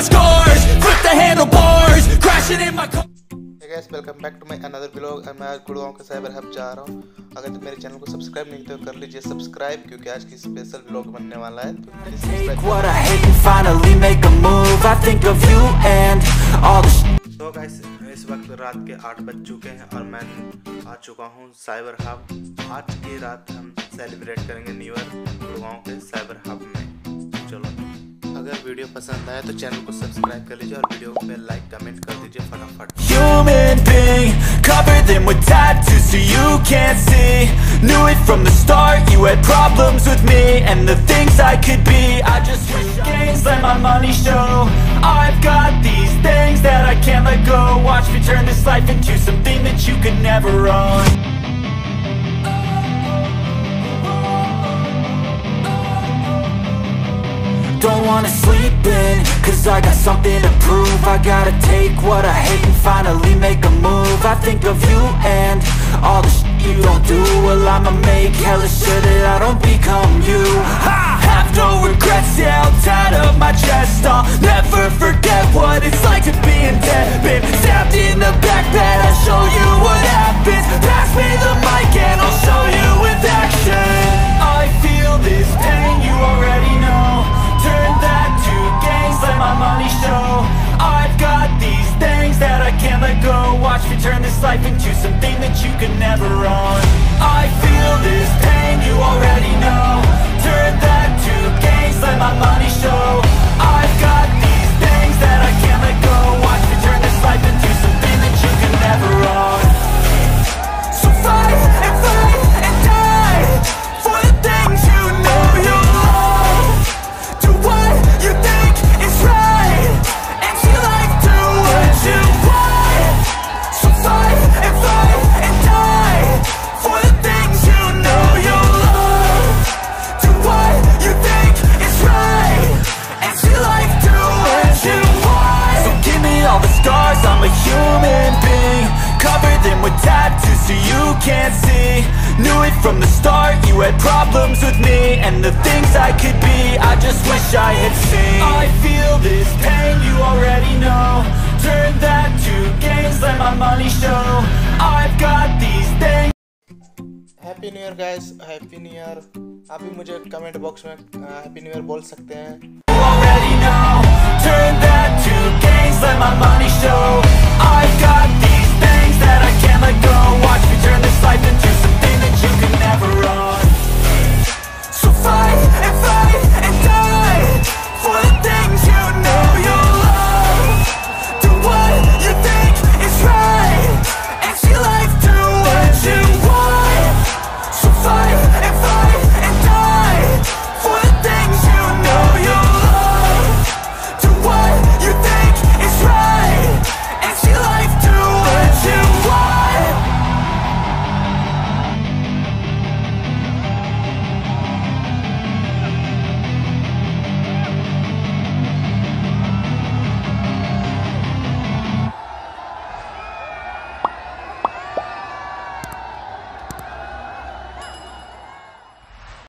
my scars, flip the handlebars, crashing in my car. Hey guys, welcome back to my another vlog. And मैं आज गुड़गांव के cyber hub जा रहा हूँ. अगर तुम मेरे चैनल को सब्सक्राइब नहीं तो कर लीजिए सब्सक्राइब, क्योंकि आज की स्पेशल व्लॉग बनने वाला है. तो गाइस, इस वक्त रात के 8 बज चुके हैं और मैं आ चुका हूँ साइबर हब. आज की रात हम सेलिब्रेट करेंगे न्यू ईयर गुड़गांव के साइबर हब में. चलो, अगर वीडियो पसंद आए तो चैनल को सब्सक्राइब कर लीजिए और वीडियो पे लाइक कमेंट कर दीजिए फटाफट. Watch me turn this life into something that you could never own. Don't wanna sleep in, cause I got something to prove. I gotta take what I hate and finally make a move. I think of you and all the shit you don't do. Well, I'ma make hella sure that I don't become you. I have no regrets, yeah, I'll tie up my chest. I'll never forget what it's like to be in debt. Been stabbed in the back, that I'll show you what happens. Pass me the mic and I'll show you with action. I feel this pain, you already know. Turn that to gains, let my money show. I've got these things that I can't let go. Watch me turn this life into something that you could never own. I feel this pain, you already know. Turn that to gains, let my money show. I've got these things that I can't let go. Watch me turn this life into something that you could never own. So fight and fight and die for the things you know you. I'm a human being, covered in with tattoos so you can't see. Knew it from the start, you had problems with me and the things I could be, I just wish I had seen. I feel this pain, you already know. Turn that to gains, let my money show. I've got these things. Happy new year guys, happy new year. आप भी मुझे comment box में happy new year बोल सकते हैं.